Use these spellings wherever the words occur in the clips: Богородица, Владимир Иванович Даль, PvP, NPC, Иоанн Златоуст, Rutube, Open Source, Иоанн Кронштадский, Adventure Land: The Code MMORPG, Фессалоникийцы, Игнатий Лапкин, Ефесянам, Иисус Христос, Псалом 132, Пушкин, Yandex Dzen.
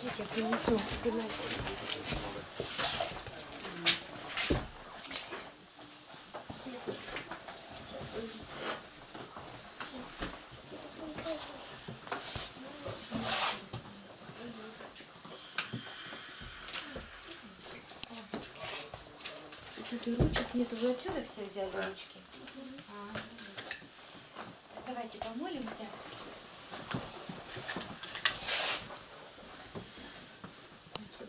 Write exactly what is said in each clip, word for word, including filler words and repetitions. Подождите, я принесу. Тут и ручек нету, вы отсюда все взяли ручки? А. Давайте помолимся.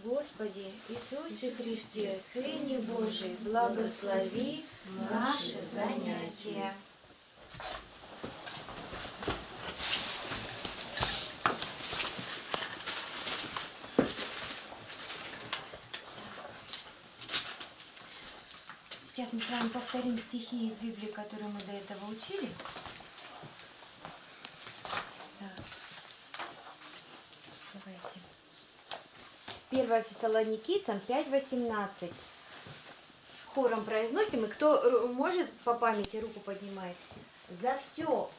Господи, Иисусе Христе, Сыне Божий, благослови наши занятия. Сейчас мы с вами повторим стихи из Библии, которые мы до этого учили. первое Фессалоникийцам пять восемнадцать. Хором произносим, и кто может по памяти, руку поднимает. За все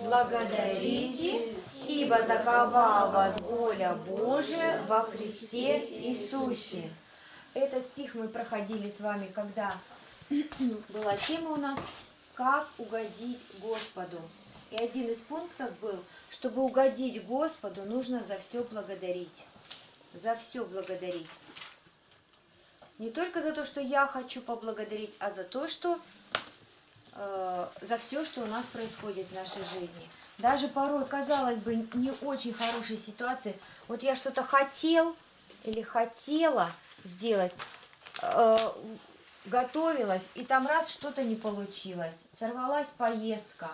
благодарите, ибо такова вас воля Божия во Христе Иисусе. Этот стих мы проходили с вами, когда была тема у нас «Как угодить Господу». И один из пунктов был, чтобы угодить Господу, нужно за все благодарить. За все благодарить. Не только за то, что я хочу поблагодарить, а за то, что э, за все, что у нас происходит в нашей жизни. Даже порой, казалось бы, не очень хорошей ситуации. Вот я что-то хотел или хотела сделать, э, готовилась, и там раз что-то не получилось. Сорвалась поездка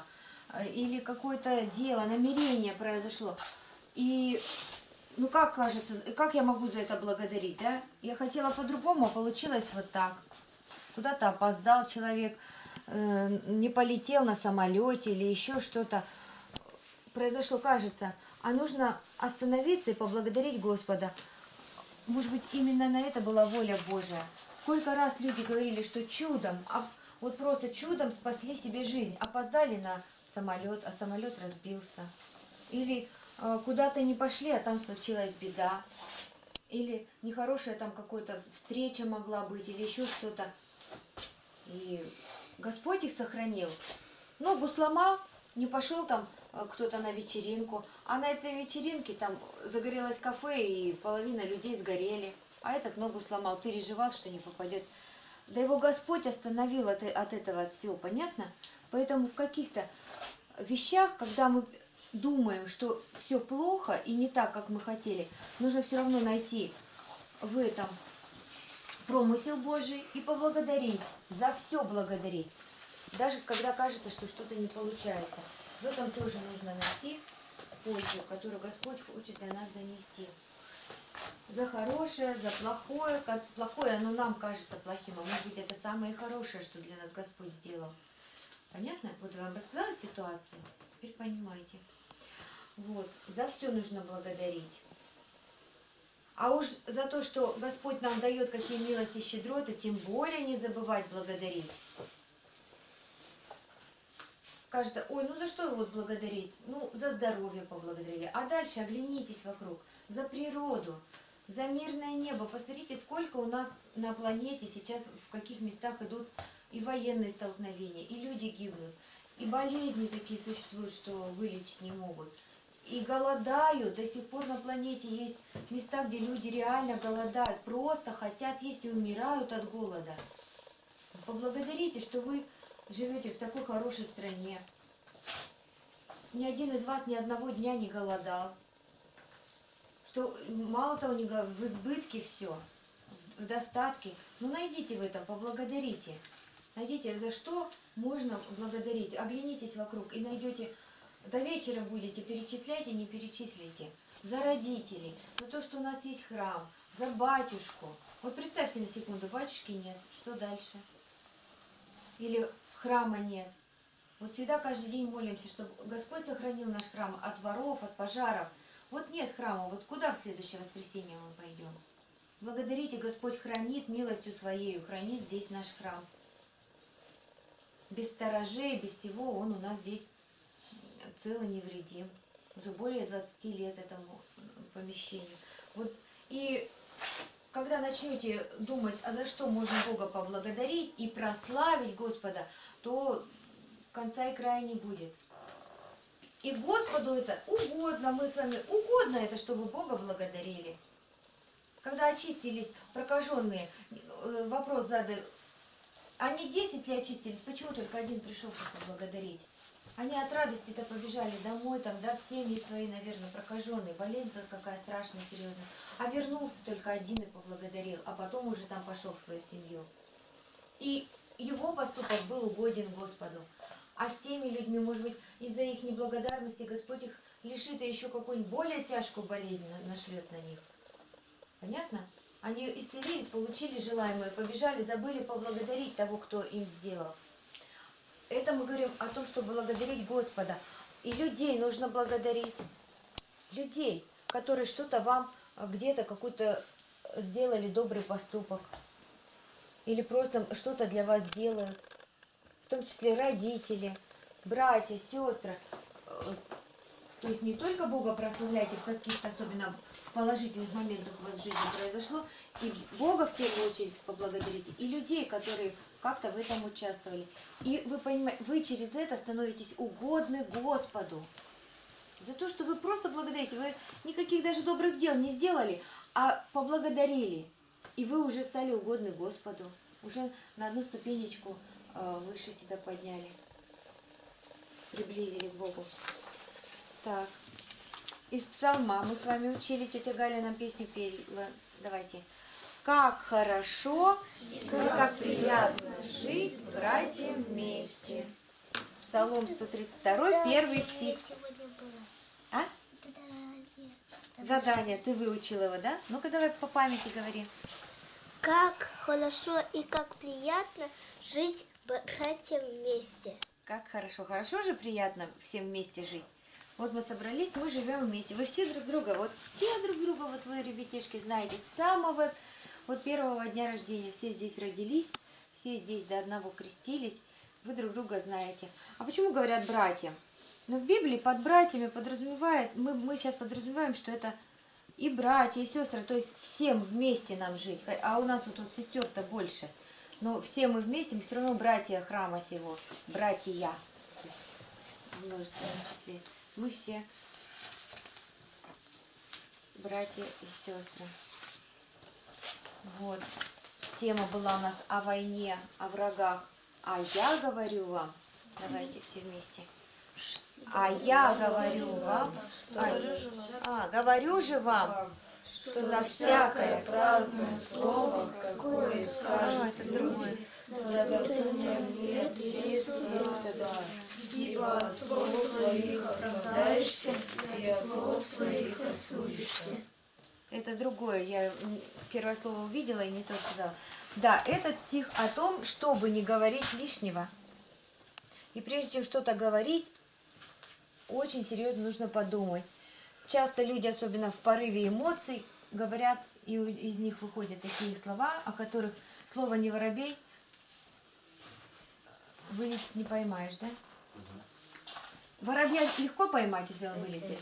э, или какое-то дело, намерение произошло. И... Ну как кажется, как я могу за это благодарить, да? Я хотела по-другому, а получилось вот так. Куда-то опоздал человек, э, не полетел на самолете или еще что-то произошло, кажется. А нужно остановиться и поблагодарить Господа. Может быть, именно на это была воля Божия. Сколько раз люди говорили, что чудом, а вот просто чудом спасли себе жизнь. Опоздали на самолет, а самолет разбился. Или... Куда-то не пошли, а там случилась беда. Или нехорошая там какая-то встреча могла быть, или еще что-то. И Господь их сохранил. Ногу сломал, не пошел там кто-то на вечеринку. А на этой вечеринке там загорелось кафе, и половина людей сгорели. А этот ногу сломал, переживал, что не попадет. Да его Господь остановил от, от этого, от всего, понятно? Поэтому в каких-то вещах, когда мы... думаем, что все плохо и не так, как мы хотели, нужно все равно найти в этом промысел Божий и поблагодарить, за все благодарить. Даже когда кажется, что что-то не получается. В этом тоже нужно найти пользу, которую Господь хочет до нас донести. За хорошее, за плохое. Как плохое, оно нам кажется плохим, а может быть, это самое хорошее, что для нас Господь сделал. Понятно? Вот я вам рассказала ситуацию, теперь понимаете. Вот, за все нужно благодарить. А уж за то, что Господь нам дает какие милости и щедроты, тем более не забывать благодарить. Кажется, ой, ну за что вот благодарить? Ну, за здоровье поблагодарили. А дальше оглянитесь вокруг, за природу, за мирное небо. Посмотрите, сколько у нас на планете сейчас, в каких местах идут и военные столкновения, и люди гибнут. И болезни такие существуют, что вылечить не могут. И голодают. До сих пор на планете есть места, где люди реально голодают. Просто хотят есть и умирают от голода. Поблагодарите, что вы живете в такой хорошей стране. Ни один из вас ни одного дня не голодал. Что мало того, не в избытке все, в достатке. Ну найдите в этом, поблагодарите. Найдите, за что можно благодарить. Оглянитесь вокруг и найдете, до вечера будете перечислять и не перечислите. За родителей, за то, что у нас есть храм, за батюшку. Вот представьте на секунду, батюшки нет, что дальше? Или храма нет. Вот всегда каждый день молимся, чтобы Господь сохранил наш храм от воров, от пожаров. Вот нет храма, вот куда в следующее воскресенье мы пойдем? Благодарите, Господь хранит милостью Своею, хранит здесь наш храм. Без сторожей, без всего он у нас здесь цел и невредим. Уже более двадцати лет этому помещению. Вот, и когда начнете думать, а за что можно Бога поблагодарить и прославить Господа, то конца и края не будет. И Господу это угодно, мы с вами угодно это, чтобы Бога благодарили. Когда очистились прокаженные, вопрос задал, они десять ли очистились, почему только один пришел поблагодарить? Они от радости-то побежали домой, там, да, в семьи свои, наверное, прокаженные, болезнь-то какая страшная, серьезная. А вернулся только один и поблагодарил, а потом уже там пошел в свою семью. И его поступок был угоден Господу. А с теми людьми, может быть, из-за их неблагодарности Господь их лишит и еще какую-нибудь более тяжкую болезнь нашлет на них. Понятно? Они исцелились, получили желаемое, побежали, забыли поблагодарить того, кто им сделал. Это мы говорим о том, что благодарить Господа. И людей нужно благодарить. Людей, которые что-то вам где-то какую-то сделали добрый поступок. Или просто что-то для вас делают. В том числе родители, братья, сестры. То есть не только Бога прославляйте в каких-то особенно положительных моментах у вас в жизни произошло. И Бога в первую очередь поблагодарите. И людей, которые как-то в этом участвовали. И вы понимаете, вы через это становитесь угодны Господу. За то, что вы просто благодарите. Вы никаких даже добрых дел не сделали, а поблагодарили. И вы уже стали угодны Господу. Уже на одну ступенечку выше себя подняли. Приблизили к Богу. Так. Из псалма мы с вами учили. Тетя Галя нам песню пела. Давайте. Как хорошо и как, как приятно жить братьям вместе. Псалом сто тридцать два, первый стих. А? Задание. Ты выучила его, да? Ну-ка давай по памяти говори. Как хорошо и как приятно жить братьям вместе. Как хорошо. Хорошо же приятно всем вместе жить. Вот мы собрались, мы живем вместе. Вы все друг друга, вот все друг друга, вот вы, ребятишки, знаете, с самого... Вот первого дня рождения все здесь родились, все здесь до одного крестились, вы друг друга знаете. А почему говорят братья? Ну, в Библии под братьями подразумевает, мы, мы сейчас подразумеваем, что это и братья, и сестры, то есть всем вместе нам жить. А у нас вот тут сестер-то больше, но все мы вместе, мы все равно братья храма сего, братья, то есть в множественном числе. Мы все братья и сестры. Вот, тема была у нас о войне, о врагах. А я говорю вам, давайте все вместе. А я говорю вам, а, а говорю же вам, что за всякое праздное слово, какое скажут люди, да дополняют Иисусу Христу, ибо от слов своих оправдаешься, и от слов своих осудишься. Это другое, я первое слово увидела и не то сказала. Да, этот стих о том, чтобы не говорить лишнего. И прежде чем что-то говорить, очень серьезно нужно подумать. Часто люди, особенно в порыве эмоций, говорят, и из них выходят такие слова, о которых слово «не воробей» вылетит не поймаешь, да? Воробья легко поймать, если он вылетит.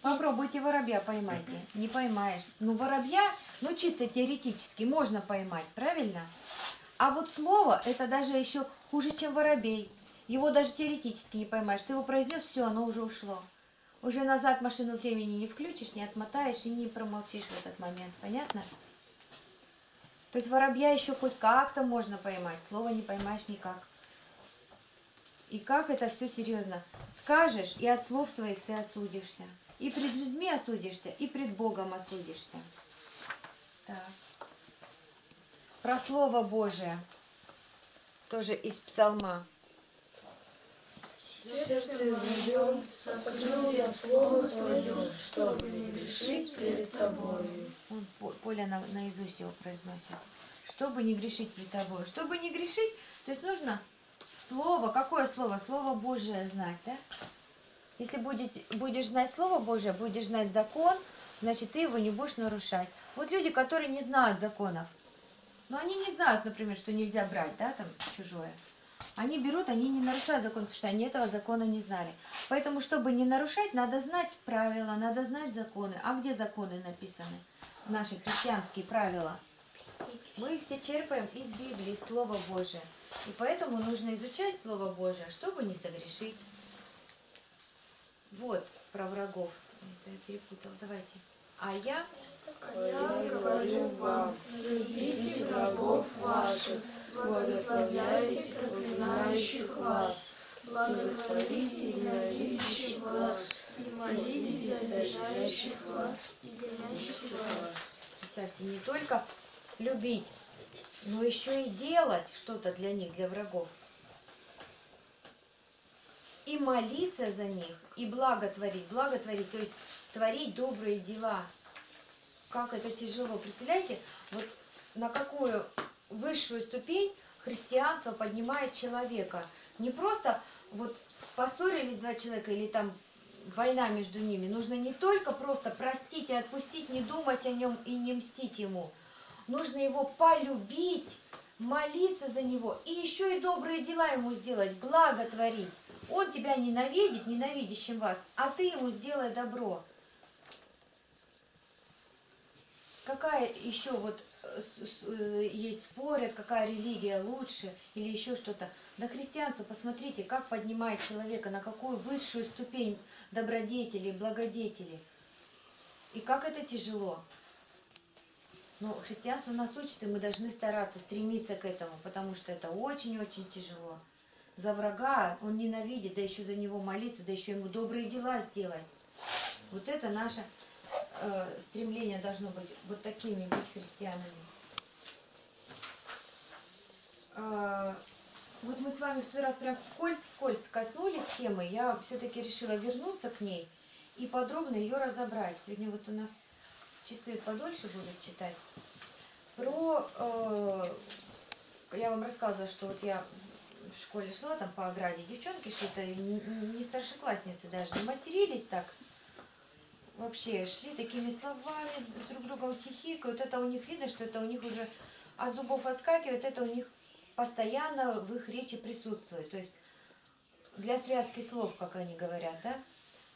Попробуйте воробья поймайте. Не поймаешь. Ну, воробья, ну, чисто теоретически можно поймать, правильно? А вот слово, это даже еще хуже, чем воробей. Его даже теоретически не поймаешь. Ты его произнес, все, оно уже ушло. Уже назад машину времени не включишь, не отмотаешь и не промолчишь в этот момент. Понятно? То есть воробья еще хоть как-то можно поймать. Слово не поймаешь никак. И как это все серьезно. Скажешь, и от слов своих ты осудишься. И пред людьми осудишься, и пред Богом осудишься. Так. Про Слово Божие. Тоже из Псалма. Сердце моё, сохранил я Слово Твое, чтобы не грешить пред Тобою. Он, Поля на, наизусть его произносит. Чтобы не грешить пред Тобою. Чтобы не грешить, то есть нужно Слово, какое Слово? Слово Божие знать, да? Если будешь знать Слово Божие, будешь знать закон, значит, ты его не будешь нарушать. Вот люди, которые не знают законов, но они не знают, например, что нельзя брать, да, там, чужое. Они берут, они не нарушают закон, потому что они этого закона не знали. Поэтому, чтобы не нарушать, надо знать правила, надо знать законы. А где законы написаны? наши христианские правила, мы их все черпаем из Библии, Слова Божия. И поэтому нужно изучать Слово Божие, чтобы не согрешить. Вот про врагов. Это я перепутала. Давайте. А я... А я говорю вам, любите врагов ваших, благословляйте проклинающих вас, благотворите ненавидящих вас, и молитесь за обижающих вас и гонящих вас. Представьте, не только любить, но еще и делать что-то для них, для врагов. И молиться за них, и благотворить, благотворить, то есть творить добрые дела. Как это тяжело. Представляете, вот на какую высшую ступень христианство поднимает человека. Не просто вот поссорились два человека или там война между ними. Нужно не только просто простить и отпустить, не думать о нем и не мстить ему. Нужно его полюбить, молиться за него и еще и добрые дела ему сделать, благотворить. Он тебя ненавидит, ненавидящим вас, а ты ему сделай добро. Какая еще вот есть спорят, какая религия лучше или еще что-то. Да христианство, посмотрите, как поднимает человека, на какую высшую ступень добродетели, благодетели. И как это тяжело. Но христианство нас учит, и мы должны стараться, стремиться к этому, потому что это очень-очень тяжело. За врага он ненавидит, да еще за него молиться, да еще ему добрые дела сделать. Вот это наша... стремление должно быть вот такими быть христианами. Вот мы с вами в тот раз прям вскользь-вскользь коснулись темы. Я все-таки решила вернуться к ней и подробно ее разобрать. Сегодня вот у нас часы подольше будут читать. Про... Я вам рассказывала, что вот я в школе шла, там по ограде девчонки шли-то, не старшеклассницы даже, не матерились так. Вообще шли такими словами, друг другом хихикают. Это у них видно, что это у них уже от зубов отскакивает. Это у них постоянно в их речи присутствует. То есть для связки слов, как они говорят, да,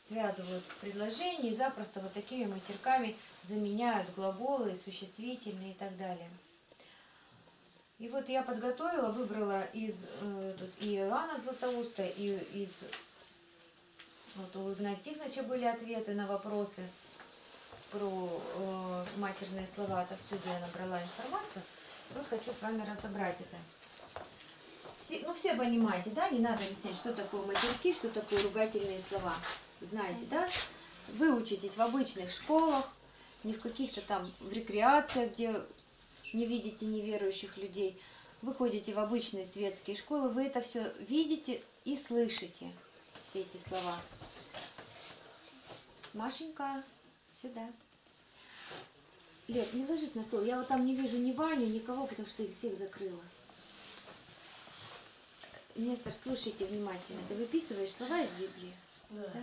связывают в предложении, запросто вот такими матерками заменяют глаголы, существительные и так далее. И вот я подготовила, выбрала из э, тут и Иоанна Златоуста, и из... Вот у Игнатьевича были ответы на вопросы про э, матерные слова. Отовсюду я набрала информацию. Вот хочу с вами разобрать это. Все, ну, все понимаете, да? Не надо объяснять, что такое матерки, что такое ругательные слова. Знаете, да? Вы учитесь в обычных школах, не в каких-то там в рекреациях, где не видите неверующих людей. Вы ходите в обычные светские школы, вы это все видите и слышите. Все эти слова. Машенька, сюда. Лет, не ложись на стол. Я вот там не вижу ни Ваню, никого, потому что их всех закрыла. Нестор, слушайте внимательно. Ты выписываешь слова из Библии? Да. Да?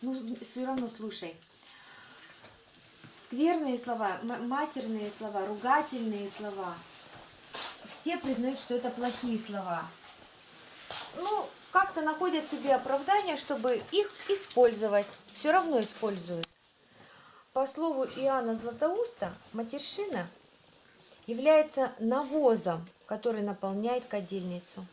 Ну, все равно слушай. Скверные слова, матерные слова, ругательные слова. Все признают, что это плохие слова. Ну, как-то находят себе оправдание, чтобы их использовать. Все равно используют. По слову Иоанна Златоуста, матершина является навозом, который наполняет кадильницу.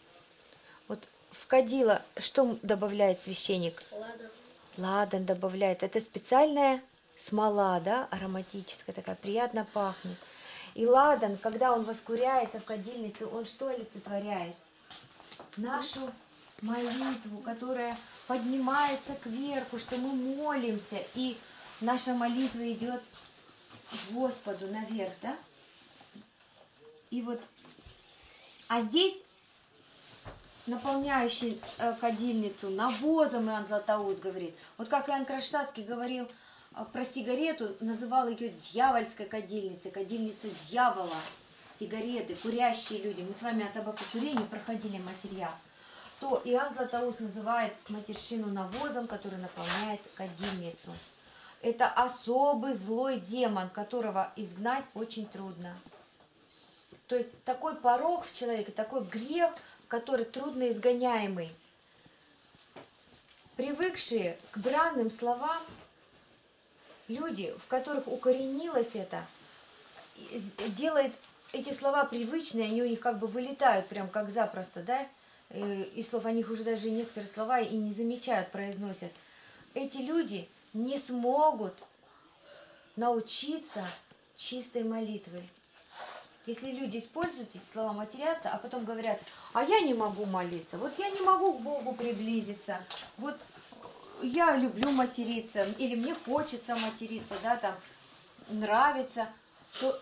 Вот в кадила что добавляет священник? Ладан. Ладан добавляет. Это специальная смола, да, ароматическая такая, приятно пахнет. И ладан, когда он воскуряется в кадильнице, он что олицетворяет? Нашу молитву, которая поднимается кверху, что мы молимся, и наша молитва идет к Господу наверх, да? И вот, а здесь наполняющий кадильницу навозом, Иоанн Златоуст говорит, вот как Иоанн Кронштадский говорил про сигарету, называл ее дьявольской кадильницей, кадильницей дьявола, сигареты, курящие люди. Мы с вами о табакокурении проходили материал. То Иоанн Златоуст называет матерщину навозом, который наполняет кадильницу. Это особый злой демон, которого изгнать очень трудно. То есть такой порог в человеке, такой грех, который трудно изгоняемый. Привыкшие к бранным словам люди, в которых укоренилось это, делает эти слова привычные, они у них как бы вылетают, прям как запросто, да, из слов, о них уже даже некоторые слова и не замечают, произносят. Эти люди не смогут научиться чистой молитвы. Если люди используют эти слова, матерятся, а потом говорят, а я не могу молиться, вот я не могу к Богу приблизиться, вот я люблю материться, или мне хочется материться, да, там, нравится, то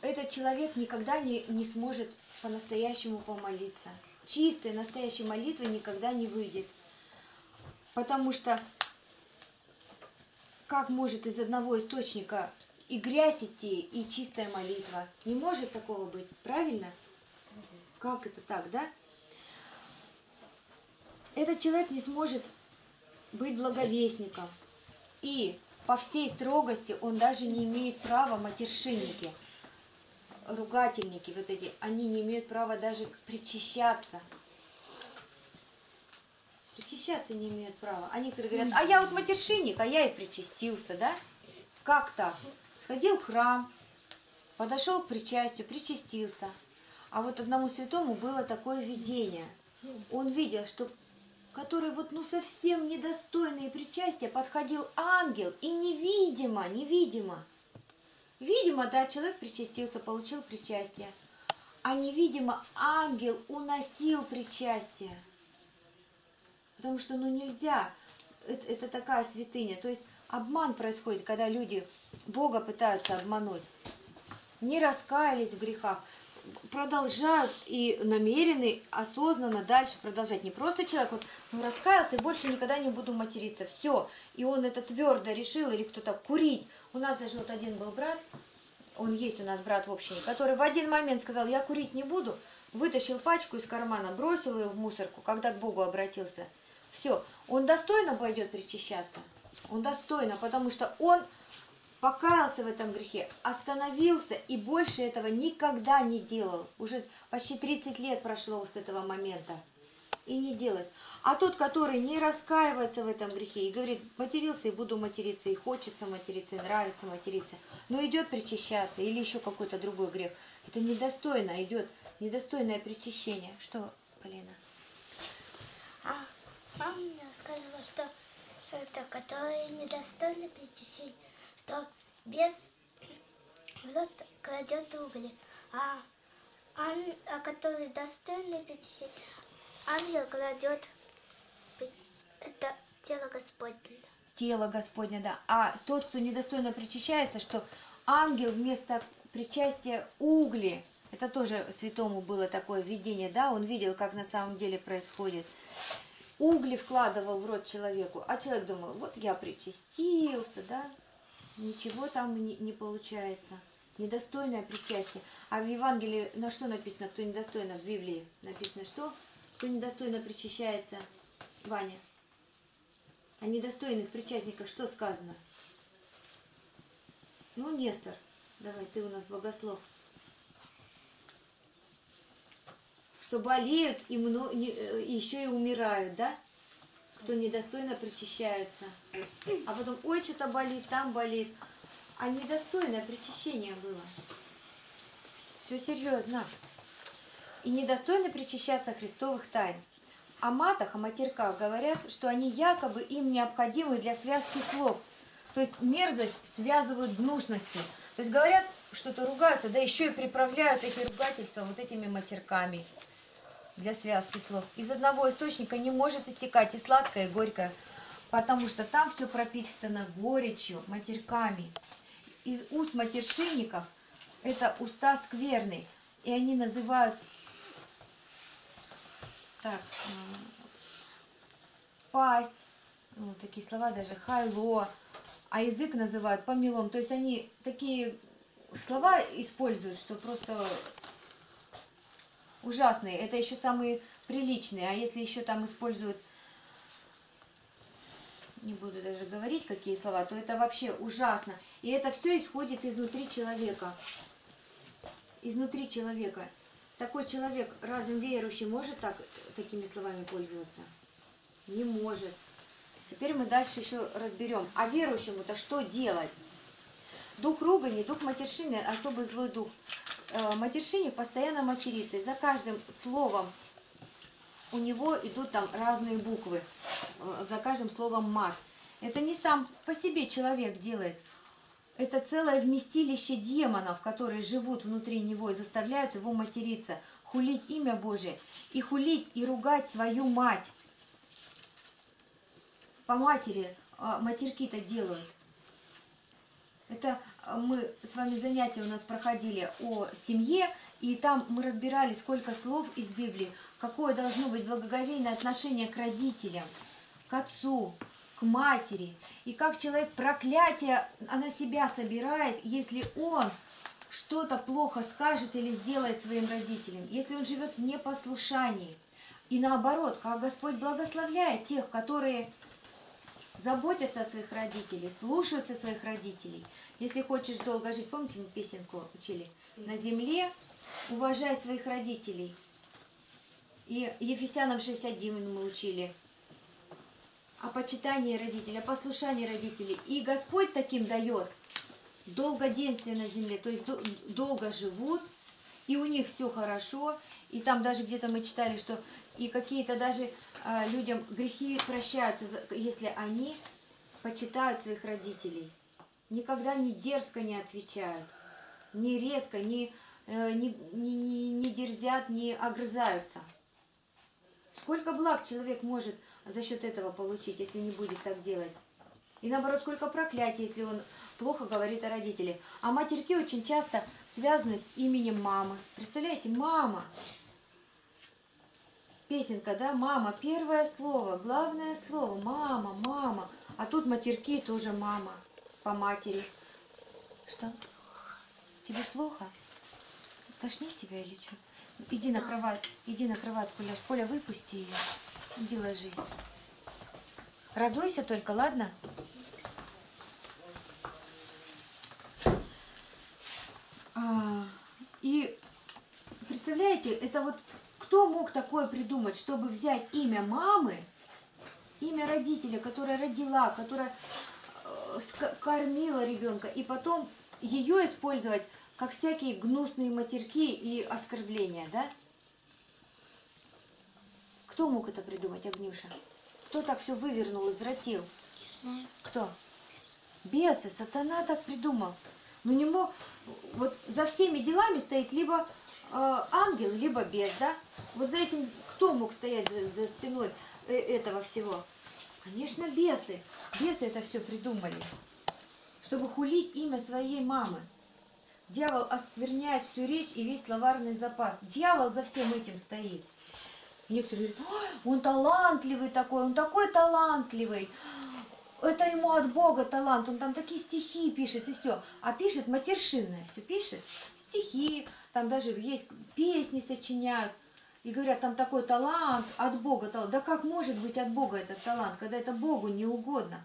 этот человек никогда не, не сможет по-настоящему помолиться. Чистой, настоящей молитвы никогда не выйдет. Потому что как может из одного источника и грязь идти, и чистая молитва? Не может такого быть, правильно? Как это так, да? Этот человек не сможет быть благовестником. И по всей строгости он даже не имеет права, матершинники, ругательники вот эти, они не имеют права даже причащаться. Причащаться не имеют права. А некоторые говорят, а я вот матершинник, а я и причастился, да? Как так? Сходил в храм, подошел к причастию, причастился. А вот одному святому было такое видение. Он видел, что который вот ну совсем недостойный причастия, подходил ангел, и невидимо, невидимо, видимо, да, человек причастился, получил причастие, а невидимо ангел уносил причастие. Потому что, ну, нельзя, это, это такая святыня. То есть обман происходит, когда люди Бога пытаются обмануть. Не раскаялись в грехах, продолжают и намерены осознанно дальше продолжать. Не просто человек вот ну, раскаялся и больше никогда не буду материться. Все. И он это твердо решил, или кто-то курить. У нас даже вот один был брат, он есть у нас брат в общине, который в один момент сказал, я курить не буду, вытащил пачку из кармана, бросил ее в мусорку, когда к Богу обратился. Все. Он достойно пойдет причащаться. Он достойно, потому что он покаялся в этом грехе, остановился и больше этого никогда не делал. Уже почти тридцать лет прошло с этого момента. И не делает. А тот, который не раскаивается в этом грехе и говорит, матерился и буду материться, и хочется материться, и нравится материться, но идет причащаться или еще какой-то другой грех. Это недостойно идет, недостойное причащение. Что, Полина? А мама сказала, что это, которое недостойно причащения, что без вот кладет угли, а, а, а который достойный причащения, ангел кладет это тело Господне. Тело Господне, да. А тот, кто недостойно причащается, что ангел вместо причастия угли, это тоже святому было такое видение, да, он видел, как на самом деле происходит. Угли вкладывал в рот человеку, а человек думал, вот я причастился, да, ничего там не, не получается. Недостойное причастие. А в Евангелии на что написано, кто недостойно в Библии? Написано что? Кто недостойно причащается, Ваня? О недостойных причастниках что сказано? Ну, Нестор, давай, ты у нас богослов. Что болеют и, мно... и еще и умирают, да? Кто недостойно причащается. А потом, ой, что-то болит, там болит. А недостойное причащение было. Все серьезно. И недостойно причащаться христовых тайн. О матах, о матерках говорят, что они якобы им необходимы для связки слов. То есть мерзость связывают гнусностью. То есть говорят, что-то ругаются, да еще и приправляют эти ругательства вот этими матерками для связки слов. Из одного источника не может истекать и сладкое, и горькое, потому что там все пропитано горечью, матерками. Из уст матершинников это уста скверны, и они называют... Так, пасть, ну, такие слова даже, хайло, а язык называют помелом. То есть они такие слова используют, что просто ужасные. Это еще самые приличные. А если еще там используют, не буду даже говорить, какие слова, то это вообще ужасно. И это все исходит изнутри человека. Изнутри человека. Такой человек, разум верующий, может так, такими словами пользоваться? Не может. Теперь мы дальше еще разберем, а верующему-то что делать? Дух ругани, дух матершины, особый злой дух. Матершинник постоянно матерится, и за каждым словом у него идут там разные буквы, за каждым словом мат. Это не сам по себе человек делает, это целое вместилище демонов, которые живут внутри него и заставляют его материться, хулить имя Божие, и хулить, и ругать свою мать. По матери матерки-то делают. Это мы с вами занятия у нас проходили о семье, и там мы разбирали, сколько слов из Библии, какое должно быть благоговейное отношение к родителям, к отцу, к матери, и как человек проклятие на себя собирает, если он что-то плохо скажет или сделает своим родителям, если он живет в непослушании. И наоборот, как Господь благословляет тех, которые заботятся о своих родителях, слушаются своих родителей. Если хочешь долго жить, помните, мы песенку учили? На земле уважай своих родителей. И Ефесянам шесть один мы учили о почитании родителей, о послушании родителей. И Господь таким дает долгоденствие на земле, то есть долго живут, и у них все хорошо. И там даже где-то мы читали, что и какие-то даже э, людям грехи прощаются, если они почитают своих родителей. Никогда не дерзко не отвечают, не резко, не, э, не, не, не дерзят, не огрызаются. Сколько благ человек может за счет этого получить, если не будет так делать? И наоборот, сколько проклятий, если он плохо говорит о родителях. А матерки очень часто связаны с именем мамы. Представляете, мама. Песенка, да? Мама. Первое слово, главное слово. Мама, мама. А тут матерки тоже мама. По матери. Что? Тебе плохо? Тошнит тебя или что? Иди на кровать. Иди на кроватку, ляж. Поля, выпусти ее. Иди ложись. Разуйся только, ладно? А, и представляете, это вот кто мог такое придумать, чтобы взять имя мамы, имя родителя, которая родила, которая э, кормила ребенка, и потом ее использовать как всякие гнусные матерки и оскорбления, да? Кто мог это придумать, Агнюша? Кто так все вывернул, извратил? Кто? Бесы, сатана так придумал. Ну не мог. Вот за всеми делами стоит либо э, ангел, либо бес, да? Вот за этим кто мог стоять за, за спиной э, этого всего? Конечно, бесы. Бесы это все придумали, чтобы хулить имя своей мамы. Дьявол оскверняет всю речь и весь словарный запас. Дьявол за всем этим стоит. Некоторые говорят, он талантливый такой, он такой талантливый. Это ему от Бога талант, он там такие стихи пишет и все. А пишет матершинное, все пишет. Стихи, там даже есть песни сочиняют. И говорят, там такой талант, от Бога талант. Да как может быть от Бога этот талант, когда это Богу не угодно?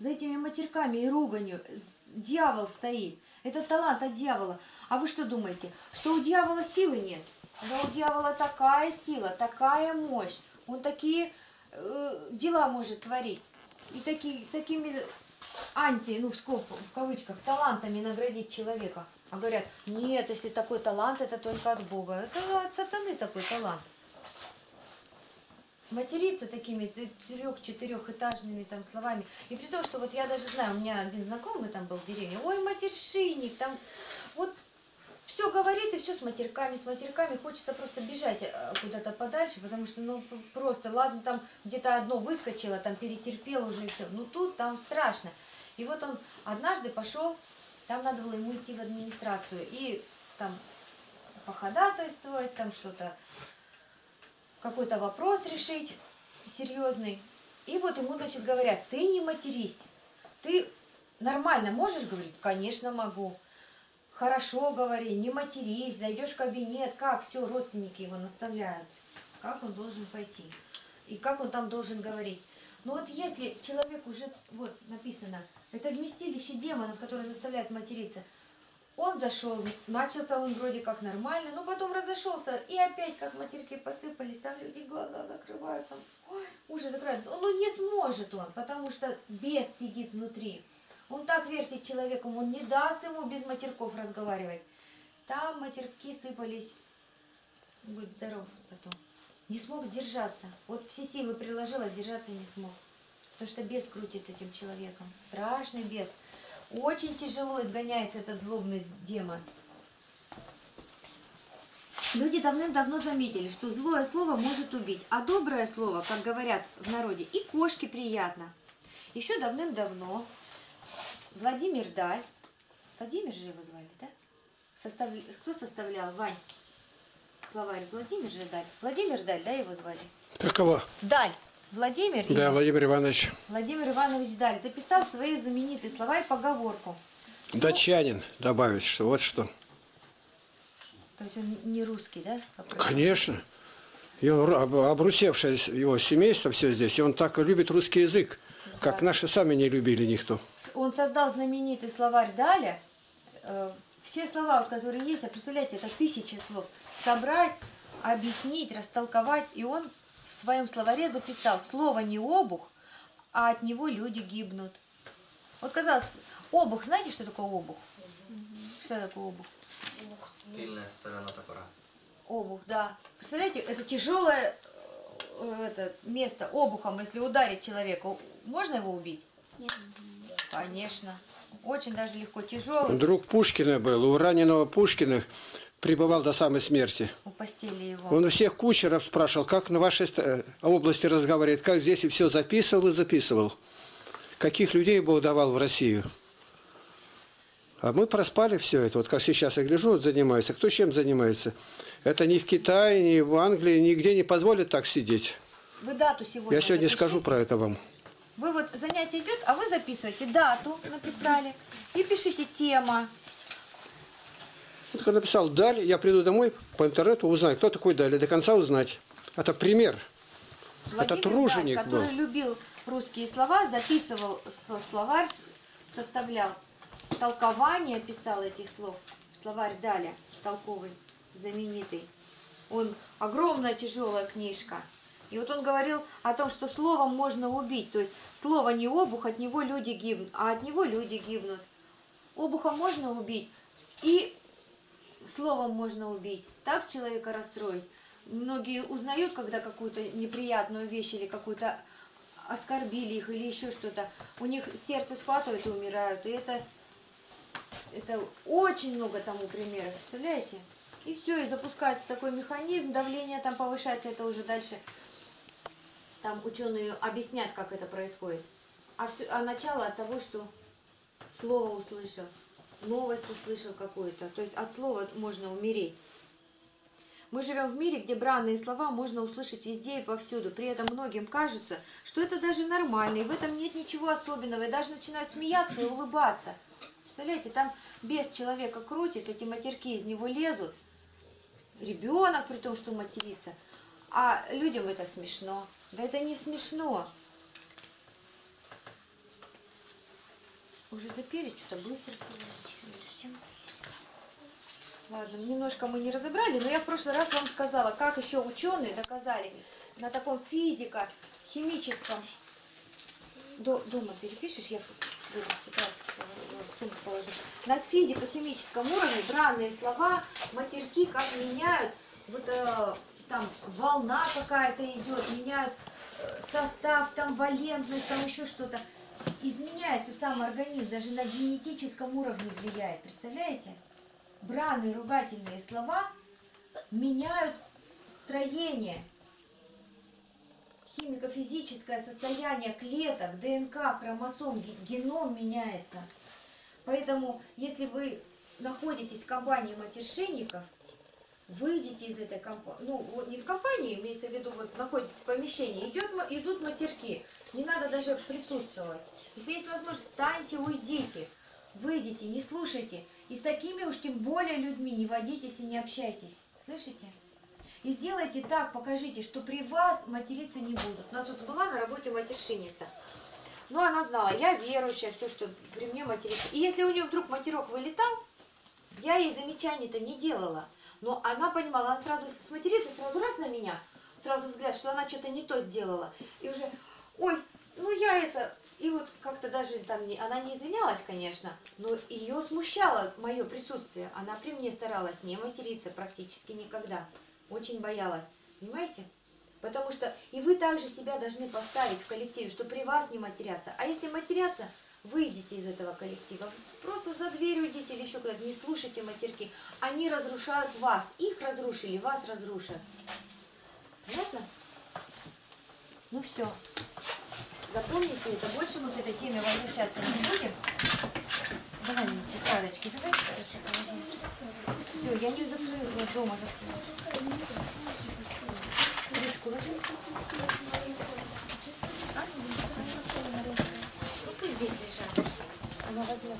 За этими матерками и руганью дьявол стоит. Это талант от дьявола. А вы что думаете, что у дьявола силы нет? Но у дьявола такая сила, такая мощь. Он такие э, дела может творить. И таки, такими анти, ну в, скоб, в кавычках, талантами наградить человека. А говорят, нет, если такой талант, это только от Бога. Это от сатаны такой талант. Материться такими трех-четырехэтажными там словами. И при том, что вот я даже знаю, у меня один знакомый там был в деревне. Ой, матершинник, там вот... Все говорит и все с матерками, с матерками. Хочется просто бежать куда-то подальше, потому что, ну, просто, ладно, там где-то одно выскочило, там перетерпело уже и все. Ну, тут там страшно. И вот он однажды пошел, там надо было ему идти в администрацию и там походатайствовать, там что-то, какой-то вопрос решить серьезный. И вот ему, значит, говорят, ты не матерись, ты нормально можешь говорить? Конечно, могу. Хорошо говори, не матерись, зайдешь в кабинет, как все, родственники его наставляют, как он должен пойти и как он там должен говорить. Но вот если человек уже, вот написано, это вместилище демонов, которые заставляют материться, Он зашел, начал-то он вроде как нормально, но потом разошелся, и опять как матерки посыпались, там люди глаза закрывают, там ой, уши закрывают. Ну не сможет он, потому что бес сидит внутри. Он так вертит человеком, он не даст ему без матерков разговаривать. Там матерки сыпались, будь здоров потом. Не смог сдержаться, вот все силы приложила, сдержаться не смог. Потому что бес крутит этим человеком, страшный бес. Очень тяжело изгоняется этот злобный демон. Люди давным-давно заметили, что злое слово может убить, а доброе слово, как говорят в народе, и кошке приятно. Еще давным-давно Владимир Даль, Владимир же его звали, да? Состав... Кто составлял, Вань, словарь? Владимир же Даль. Владимир Даль, да, его звали? Такова. Даль. Владимир, да, Иван... Владимир Иванович. Владимир Иванович Даль записал свои знаменитые слова и поговорку. Датчанин, добавить, что вот что. То есть он не русский, да? Конечно. И он, обрусевшее его семейство все здесь, и он так любит русский язык, да, как наши сами не любили никто. Он создал знаменитый словарь Даля. Все слова, которые есть, а представляете, это тысячи слов. Собрать, объяснить, растолковать, и он... в своем словаре записал: слово не обух, а от него люди гибнут. Вот казалось, обух, знаете, что такое обух? Mm-hmm. Что такое обух? Тыльная сторона топора. Обух, да. Представляете, это тяжелое это, место обухом, если ударить человека, можно его убить? Нет. Mm-hmm. Конечно. Очень даже легко, тяжелый. Друг Пушкина был, у раненого Пушкина пребывал до самой смерти. У постели его. Он у всех кучеров спрашивал, как на вашей области разговаривает, как здесь, и все записывал и записывал. Каких людей Бог давал в Россию. А мы проспали все это. Вот как сейчас я гляжу, вот занимаюсь. А кто чем занимается? Это ни в Китае, ни в Англии, нигде не позволят так сидеть. Вы дату сегодня. Я сегодня запишите. Скажу про это вам. Вы вот занятие идет, а вы записываете дату, написали, и пишите тема. Вот когда написал Даль, я приду домой по интернету, узнаю, кто такой Даль, и до конца узнать. Это пример. Владимир Это труженик Даль, который был. Любил русские слова, записывал словарь, составлял толкование, писал этих слов. Словарь Даля, толковый, знаменитый. Он огромная тяжелая книжка. И вот он говорил о том, что словом можно убить. То есть слово не обух, от него люди гибнут, а от него люди гибнут. Обухом можно убить и словом можно убить. Так человека расстроить. Многие узнают, когда какую-то неприятную вещь или какую-то оскорбили их или еще что-то. У них сердце схватывает и умирают. И это, это очень много тому примеров. Представляете? И все, и запускается такой механизм, давление там повышается, это уже дальше... Там ученые объяснят, как это происходит. А, все, а начало от того, что слово услышал, новость услышал какую-то. То есть от слова можно умереть. Мы живем в мире, где бранные слова можно услышать везде и повсюду. При этом многим кажется, что это даже нормально, и в этом нет ничего особенного. И даже начинают смеяться и улыбаться. Представляете, там бес человека крутит, эти матерки из него лезут. Ребенок, при том, что матерится. А людям это смешно. Да это не смешно. Уже запели что-то быстро сегодня. Ладно, немножко мы не разобрали, но я в прошлый раз вам сказала, как еще ученые доказали на таком физико-химическом... Дома перепишешь, я в сумку положу. На физико-химическом уровне бранные слова, матерки как меняют... Вот, там волна какая-то идет, меняют состав, там валентность, там еще что-то. Изменяется сам организм, даже на генетическом уровне влияет. Представляете? Бранные ругательные слова меняют строение, химико-физическое состояние клеток, ДНК, хромосом, геном меняется. Поэтому, если вы находитесь в компании матершинников, выйдите из этой компании, ну вот не в компании, имеется в виду, вот находитесь в помещении, идет, идут матерки, не надо даже присутствовать. Если есть возможность, встаньте, уйдите, выйдите, не слушайте. И с такими уж тем более людьми не водитесь и не общайтесь. Слышите? И сделайте так, покажите, что при вас материться не будут. У нас тут была на работе матершинница. Но она знала, я верующая, все, что при мне матерится. И если у нее вдруг матерок вылетал, Я ей замечаний-то не делала. Но она понимала, она сразу сматерится, сразу раз на меня, сразу взгляд, что она что-то не то сделала. И уже, ой, ну я это... И вот как-то даже там, не, она не извинялась, конечно, но ее смущало мое присутствие. Она при мне старалась не материться практически никогда. Очень боялась, понимаете? Потому что и вы также себя должны поставить в коллективе, что при вас не матерятся. А если матерятся, выйдите из этого коллектива. Просто за дверь уйдите или еще куда-то, не слушайте матерки. Они разрушают вас. Их разрушили, вас разрушат. Понятно? Ну все. Запомните это, больше вот этой теме возвращаться не будем. Давай мне тетрадочки, давай. Все, я ее закрыла, дома закрыла. Ручку ложи. А? Ну пусть здесь лежат. Она возьмет.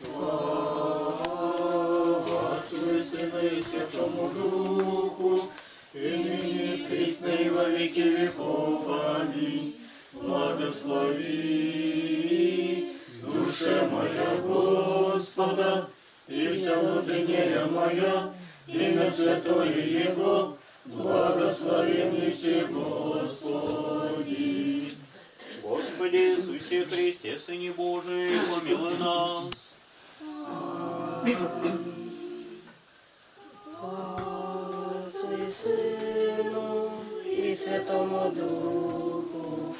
Слава Отцу и Сыну и Святому Духу, имени Пресной во веки веков. Аминь. Благослови, душа моя, Господа, и вся внутренняя моя, имя святое Его, благослови мне все, Господи. Господи Иисусе Христе, Сыне Божий, помилуй нас. Слава Отцу и Сыну и Святому Духу,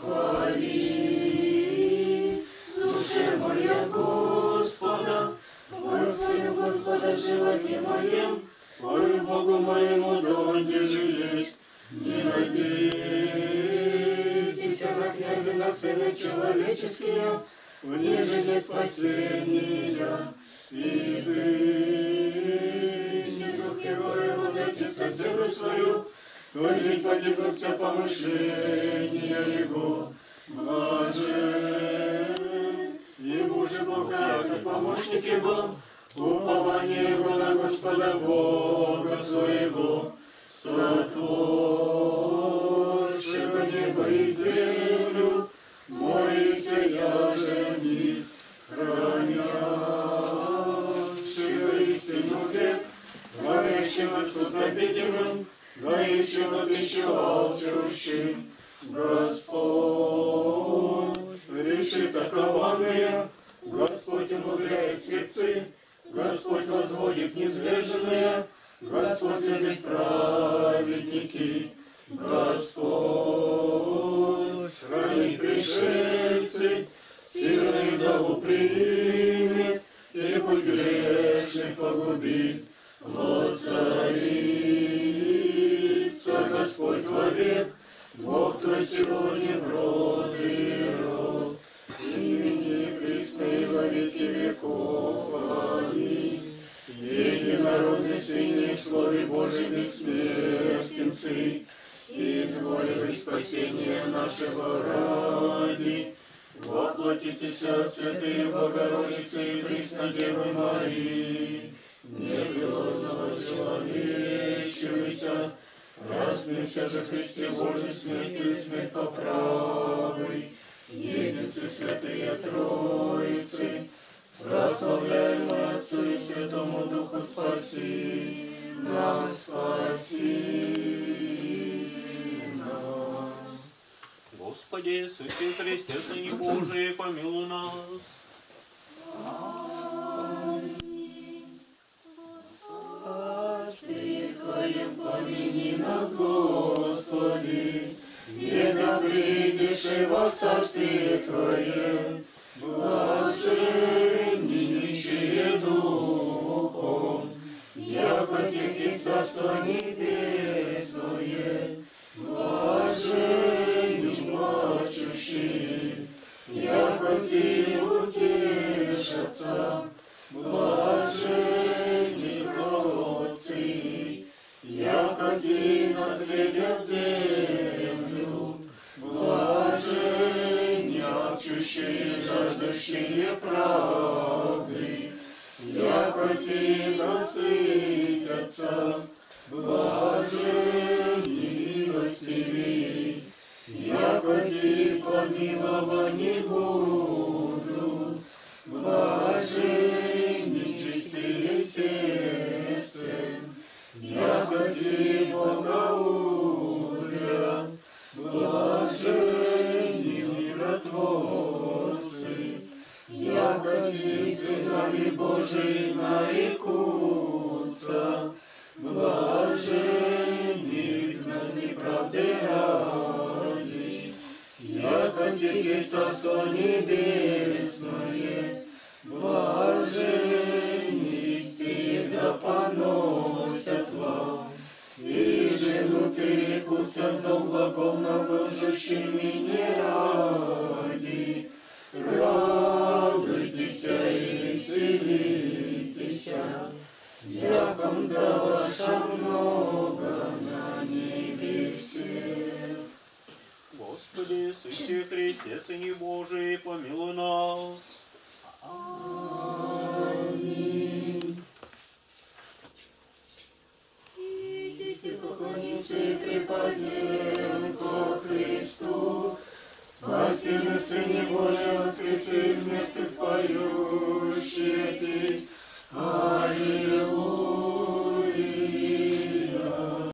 хвали, душа моя, Господа, Господи, Господа, в животе моем, ой, Богу моему, донде же есть, не надейтесь на князя, на сына человеческие, мне же нет спасения. Изыди дух героя, возвратится в землю свою, твой день погибнут все помышления его. Блажен ему же Бог, как помощник его, упование его на Господа Бога своего, сотворшего небо и землю, море и вселяжен их, хранящего истину век, творящего суд обидимым, дающего пищу алчущим. Господь решит окованные, Господь умудряет сердцы, Господь возводит низверженные, Господь любит праведники. Господь хранит пришельцы, сильный вдову примет, и путь грешных погубит. Воцарится Господь вовек, Бог твой сегодня в род и род, имени Пресной во веки веков. Аминь. Единородный Сын в Слове Божьем бессмертен Сын, изволивай спасение нашего ради, воплотитесь от святые Богородицы и Пресной Девы Марии, негрозного человечивайся, распнися же Христе Божий смертью и смерть по правой, едицы святые Троицы, прославляемые Отцу и Святому Духу, спаси нас, спаси. Господи Иисусе Христе, Сыне Божий, помилуй нас. Аминь. Спаси Твоем, помяни нас, Господи, еда придешь и во Царстве Твоем. Блаженни нищие духом, яко тех есть Царство Небесное. Блаженни плачущие, яко те утешатся, блаженни кротцы, яко те наследят землю. Блаженни Блажен милостивый, яко ти помилова не буду. Блажен нечистые сердцем, яко ти Бога узрят. Блажен миротворцы, яко ти сынове Божии нарекутся. Блаженны изгнаны правды ради, яко ти есть царство небесное. Блаженны стыда поносят вам, и жену перекусят за облаком на божущими не ради. Радуйтесь и веселитесь, яком за ваша много на небесе. Господи, Иисусе Христе, Сыне Божий, помилуй нас. Аминь. Идите, поклонимся и припадем ко Христу, спасибо, Сыне Божий, воскресе из мертвых пою.